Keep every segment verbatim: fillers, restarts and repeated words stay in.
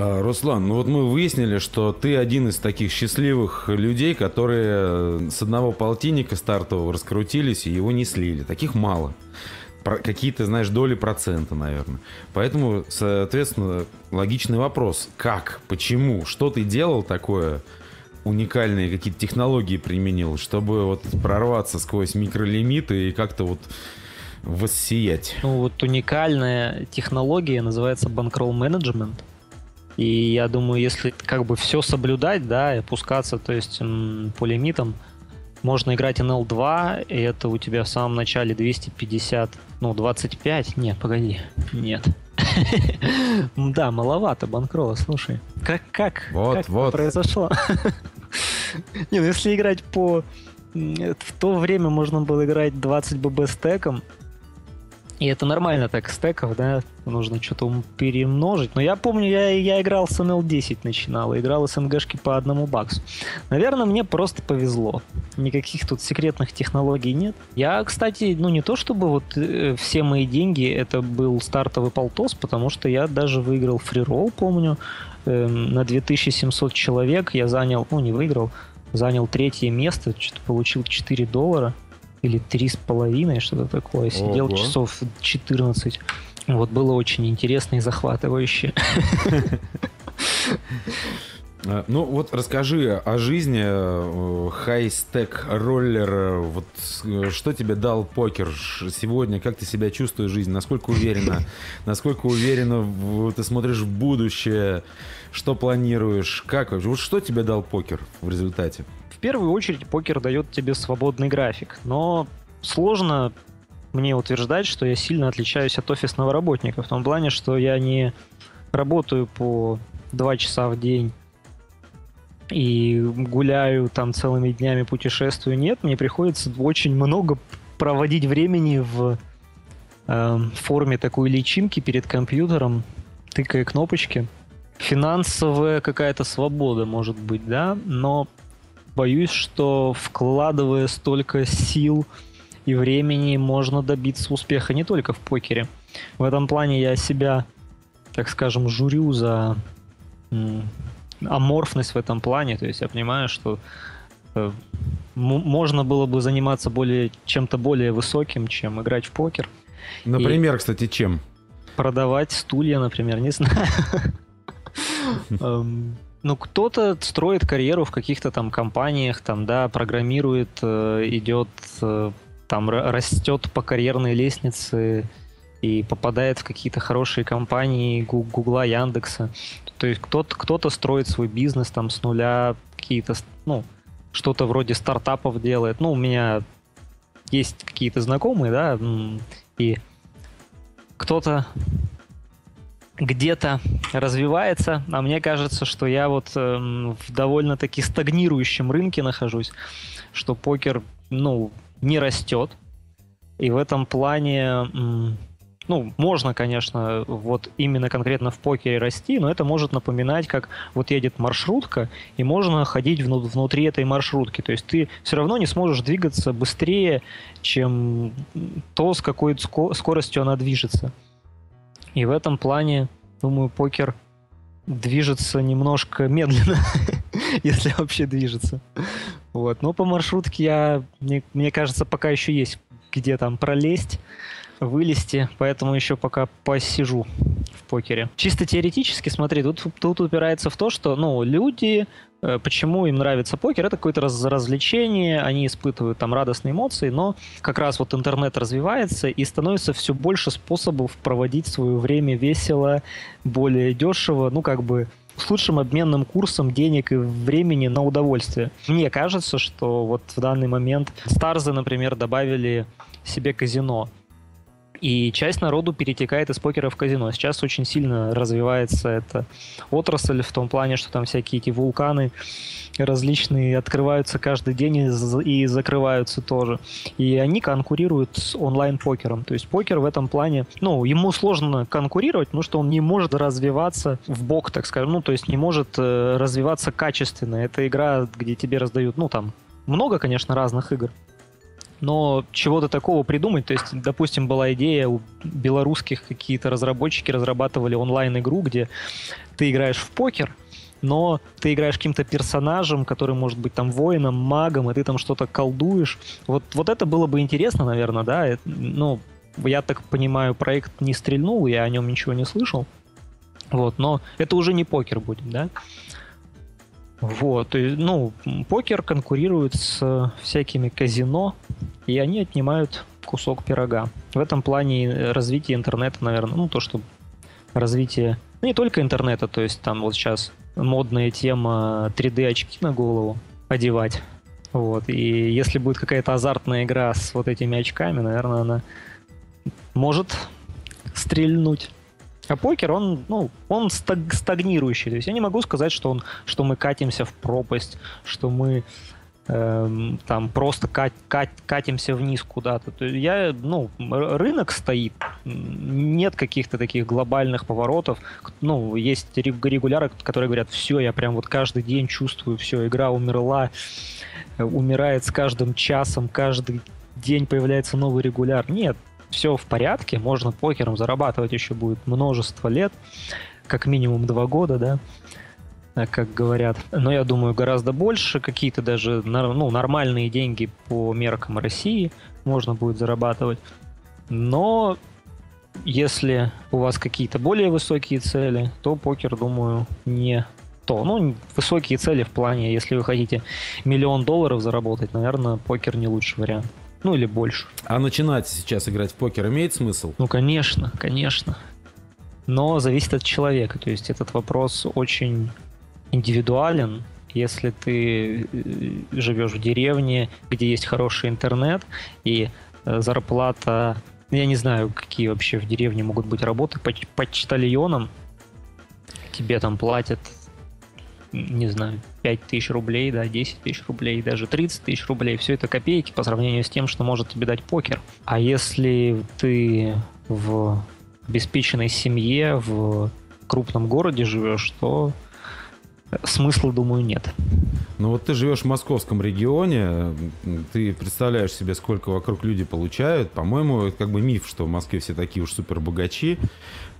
Руслан, ну вот мы выяснили, что ты один из таких счастливых людей, которые с одного полтинника стартового раскрутились и его не слили. Таких мало. Какие-то, знаешь, доли процента, наверное. Поэтому, соответственно, логичный вопрос. Как? Почему? Что ты делал такое уникальное? Какие-то технологии применил, чтобы вот прорваться сквозь микролимиты и как-то вот воссиять? Ну вот уникальная технология называется банкролл-менеджмент. И я думаю, если как бы все соблюдать, да, и опускаться, то есть по лимитам, можно играть эн эл два, и это у тебя в самом начале двести пятьдесят, ну, двадцать пять, нет, погоди, нет. Да, маловато банкрола, слушай. Как, как, как произошло? Не, ну если играть по... В то время можно было играть двадцать бэ бэ стеком, и это нормально так, стеков, да, нужно что-то перемножить. Но я помню, я, я играл с эн эл десять начинал, играл эс эн гэ шки по одному баксу. Наверное, мне просто повезло. Никаких тут секретных технологий нет. Я, кстати, ну не то чтобы вот э, все мои деньги, это был стартовый полтос, потому что я даже выиграл фриролл, помню, э, на две тысячи семьсот человек я занял, ну не выиграл, занял третье место, что-то получил четыре доллара. Или три с половиной, что-то такое. Сидел Ого. Часов четырнадцать. Вот было очень интересно и захватывающе. Ну вот расскажи о жизни хай-стэк-роллера. Вот что тебе дал покер сегодня? Как ты себя чувствуешь в жизни? Насколько уверенно? Насколько уверенно ты смотришь в будущее? Что планируешь? Как? Вот что тебе дал покер в результате? В первую очередь покер дает тебе свободный график, но сложно мне утверждать, что я сильно отличаюсь от офисного работника, в том плане, что я не работаю по два часа в день и гуляю там целыми днями, путешествую, нет, мне приходится очень много проводить времени в э, форме такой личинки перед компьютером, тыкая кнопочки. Финансовая какая-то свобода может быть, да, но боюсь, что вкладывая столько сил и времени, можно добиться успеха не только в покере. В этом плане я себя, так скажем, журю за аморфность в этом плане. То есть я понимаю, что можно было бы заниматься более, чем-то более высоким, чем играть в покер. Например, и, кстати, чем? Продавать стулья, например, не знаю. Ну, кто-то строит карьеру в каких-то там компаниях, там, да, программирует, идет, там, растет по карьерной лестнице и попадает в какие-то хорошие компании Гугла, Яндекса. То есть кто-то, кто-то строит свой бизнес там с нуля, какие-то, ну, что-то вроде стартапов делает. Ну, у меня есть какие-то знакомые, да, и кто-то... где-то развивается, а мне кажется, что я вот э, в довольно-таки стагнирующем рынке нахожусь, что покер, ну, не растет, и в этом плане, э, ну, можно, конечно, вот именно конкретно в покере расти, но это может напоминать, как вот едет маршрутка, и можно ходить вну- внутри этой маршрутки, то есть ты все равно не сможешь двигаться быстрее, чем то, с какой скоростью она движется. И в этом плане, думаю, покер движется немножко медленно, если вообще движется. Вот. Но по маршрутке я, мне, мне кажется, пока еще есть где там пролезть, вылезти, поэтому еще пока посижу в покере. Чисто теоретически, смотри, тут, тут упирается в то, что ну, люди, почему им нравится покер, это какое-то раз, развлечение, они испытывают там радостные эмоции, но как раз вот интернет развивается и становится все больше способов проводить свое время весело, более дешево, ну как бы с лучшим обменным курсом денег и времени на удовольствие. Мне кажется, что вот в данный момент Старзы, например, добавили себе казино. И часть народу перетекает из покера в казино. Сейчас очень сильно развивается эта отрасль в том плане, что там всякие эти вулканы различные открываются каждый день и закрываются тоже. И они конкурируют с онлайн-покером. То есть покер в этом плане, ну, ему сложно конкурировать, потому что он не может развиваться вбок, так скажем. Ну, то есть не может развиваться качественно. Это игра, где тебе раздают, ну, там, много, конечно, разных игр. но чего-то такого придумать, то есть, допустим, была идея, у белорусских какие-то разработчики разрабатывали онлайн-игру, где ты играешь в покер, но ты играешь каким-то персонажем, который может быть там воином, магом, и ты там что-то колдуешь. Вот, вот это было бы интересно, наверное, да? Ну, я так понимаю, проект не стрельнул, я о нем ничего не слышал. Вот, но это уже не покер будет, да? Вот, и, ну, покер конкурирует с всякими казино, и они отнимают кусок пирога. В этом плане развитие интернета, наверное, ну, то, что развитие... Ну, не только интернета, то есть там вот сейчас модная тема три дэ очки на голову одевать. Вот, и если будет какая-то азартная игра с вот этими очками, наверное, она может стрельнуть. А покер, он, ну, он стагнирующий. То есть я не могу сказать, что, он, что мы катимся в пропасть, что мы э, там просто кат, кат, катимся вниз куда-то. То есть я, ну, рынок стоит, нет каких-то таких глобальных поворотов. Ну, есть регуляры, которые говорят, все, я прям вот каждый день чувствую, все, игра умерла, умирает с каждым часом, каждый день появляется новый регуляр. Нет. Все в порядке, можно покером зарабатывать еще будет множество лет, как минимум два года, да, как говорят. Но я думаю, гораздо больше, какие-то даже ну, нормальные деньги по меркам России можно будет зарабатывать. Но если у вас какие-то более высокие цели, то покер, думаю, не то. Ну, высокие цели в плане, если вы хотите миллион долларов заработать, наверное, покер не лучший вариант. Ну, или больше. А начинать сейчас играть в покер имеет смысл? Ну, конечно, конечно. Но зависит от человека. То есть этот вопрос очень индивидуален. Если ты живешь в деревне, где есть хороший интернет и зарплата... Я не знаю, какие вообще в деревне могут быть работы. Почтальоном тебе там платят, не знаю, пять тысяч рублей, да, десять тысяч рублей, даже тридцать тысяч рублей. Все это копейки по сравнению с тем, что может тебе дать покер. А если ты в обеспеченной семье, в крупном городе живешь, то смысла, думаю, нет. Ну вот ты живешь в московском регионе, ты представляешь себе, сколько вокруг люди получают. По-моему, это как бы миф, что в Москве все такие уж супербогачи.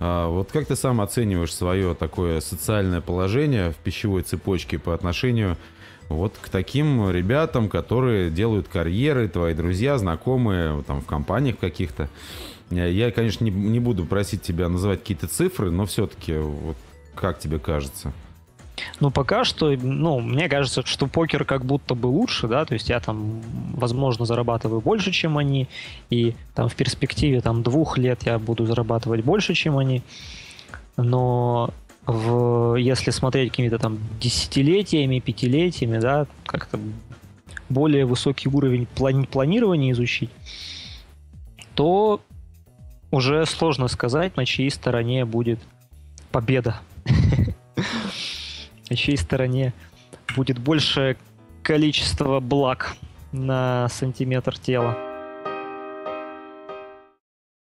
А вот как ты сам оцениваешь свое такое социальное положение в пищевой цепочке по отношению вот к таким ребятам, которые делают карьеры, твои друзья, знакомые там в компаниях каких-то? Я, конечно, не, не буду просить тебя называть какие-то цифры, но все-таки вот как тебе кажется? Ну, пока что, ну, мне кажется, что покер как будто бы лучше, да, то есть я там, возможно, зарабатываю больше, чем они, и там в перспективе там двух лет я буду зарабатывать больше, чем они, но в, если смотреть какими-то там десятилетиями, пятилетиями, да, как-то более высокий уровень плани- планирования изучить, то уже сложно сказать, на чьей стороне будет победа. На чьей стороне будет большее количество благ на сантиметр тела.